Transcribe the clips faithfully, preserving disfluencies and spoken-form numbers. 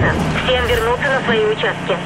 Ясно. Всем вернуться на свои участки.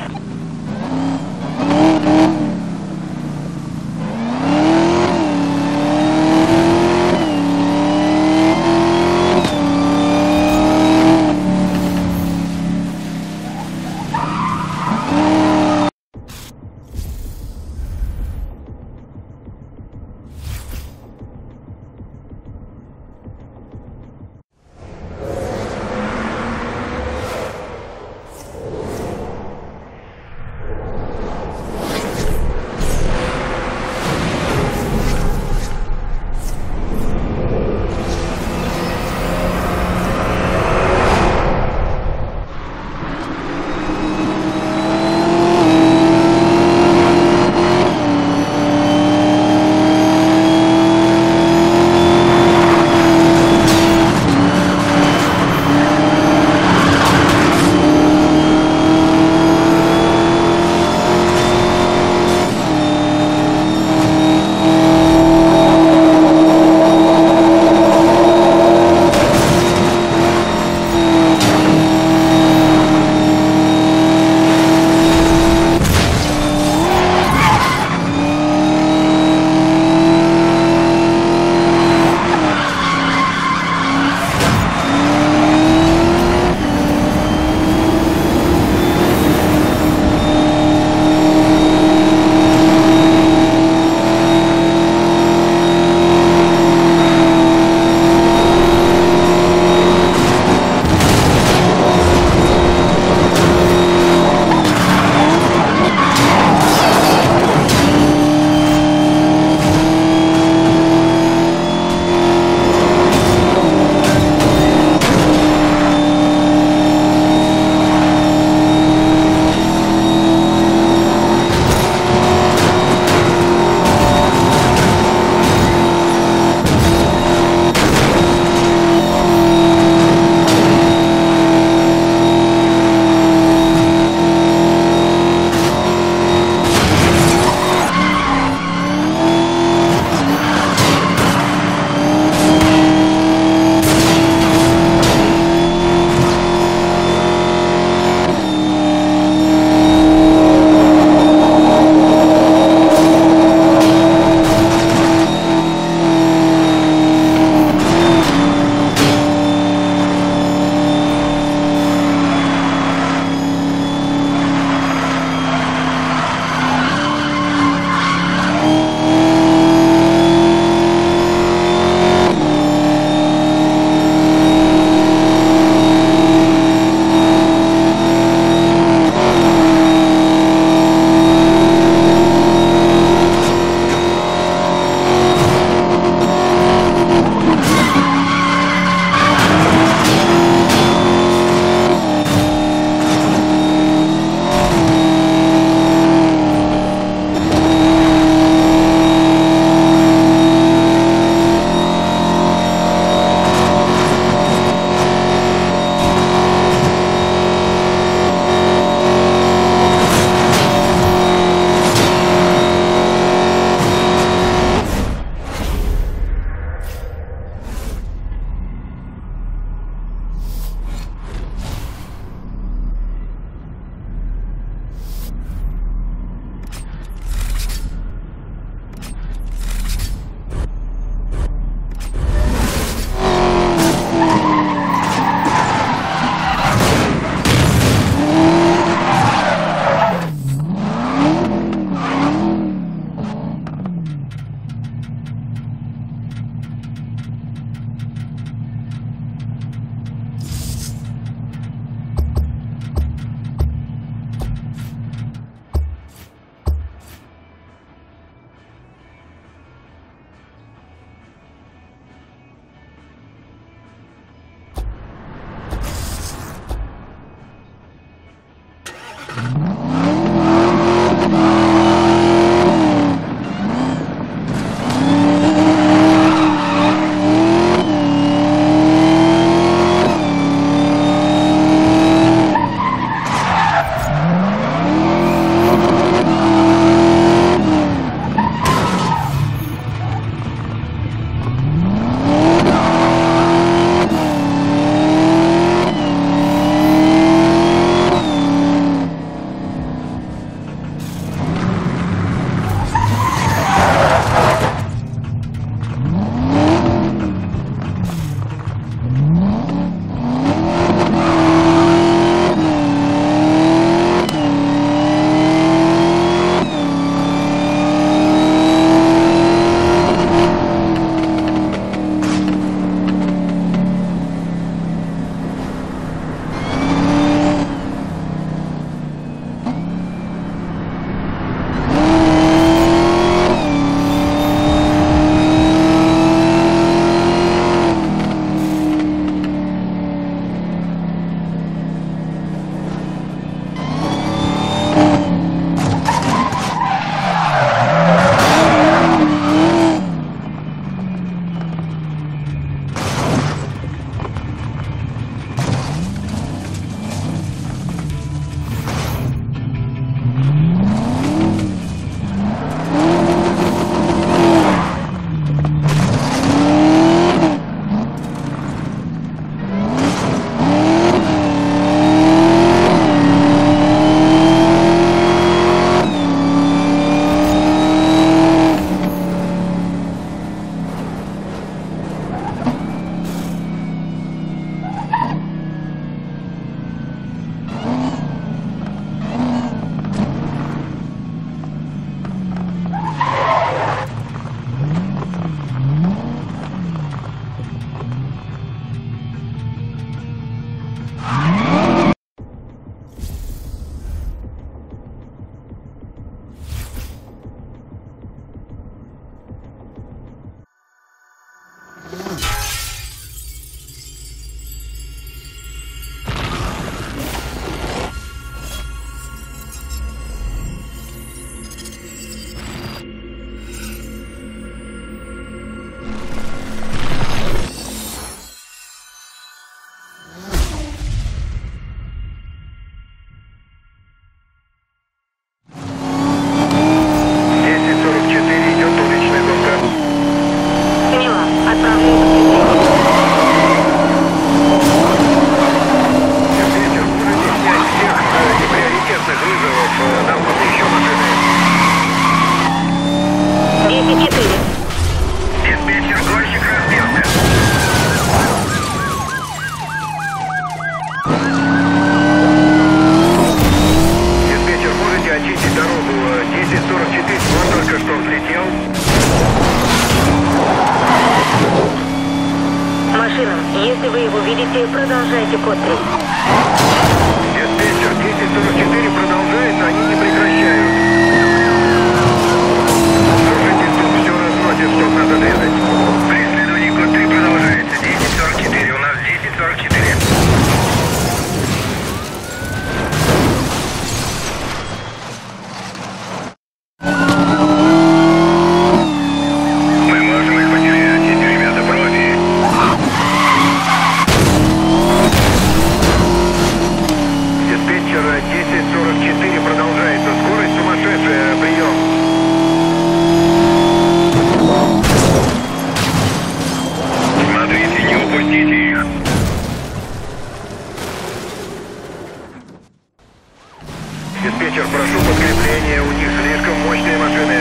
Диспетчер, прошу подкрепление, у них слишком мощные машины.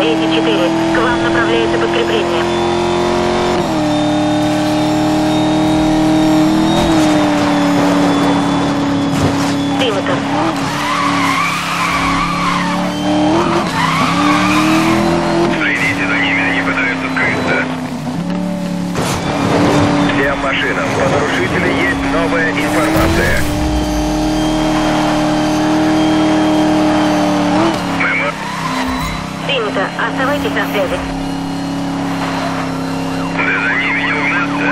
двести четыре, к вам направляется подкрепление. Следите за ними, они пытаются скрыться. Всем машинам, у нарушителя есть новая информация. Мама. Принято, оставайтесь на связи. Да за ними не угнаться.